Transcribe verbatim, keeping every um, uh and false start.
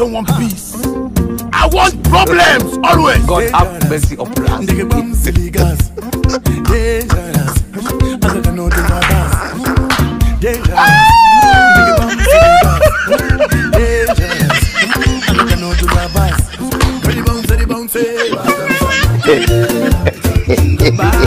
don't want peace. I want problems always. God have mercy upon us. Dangerous.